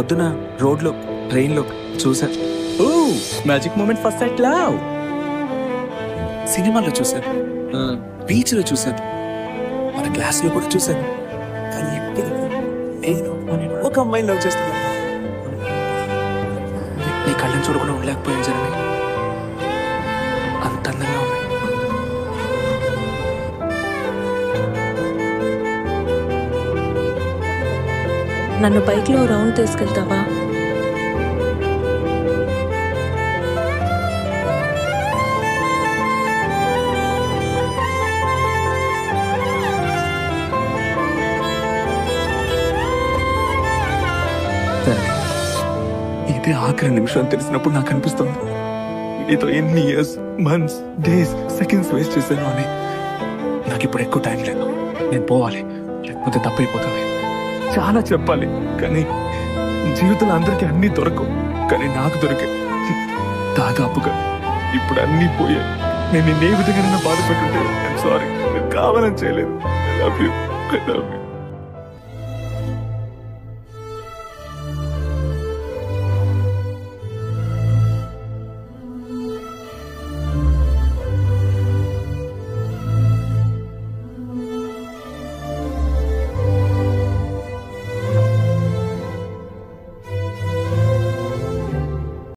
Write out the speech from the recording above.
పొద్దున రోడ్లో ట్రైన్లో చూశారు. Magic moment first night love సినిమాలో చూశారు, బీచ్లో చూశారు, మన క్లాస్లో కూడా చూశారు. కానీ ఇప్పుడు నేను ఒక అమ్మాయిని లవ్ చేస్తున్నాను. నీ కళ్ళని చూడకుండా ఉండలేకపోయాను జనమే. అంత అందంగా ఉంది. నన్ను బైక్లో రౌండ్ తీసుకెళ్తావా? ఇదే ఆఖరి నిమిషం తెలిసినప్పుడు నాకు అనిపిస్తుంది, నీతో ఎన్ని years, months, days, seconds waste చేశాను అని. నాకు ఇప్పుడు ఎక్కువ టైం లేదు, నేను పోవాలి, లేకపోతే తప్పైపోతుంది. చాలా చెప్పాలి కానీ జీవితంలో అందరికీ అన్నీ దొరకవు, కానీ నాకు దొరికే దాదాపుగా ఇప్పుడు అన్నీ పోయాయి. నేను నిన్నే విధంగా బాధ పెట్టుంటే ఐఎమ్ సారీ, కావాలని చేయలేదు. I love you.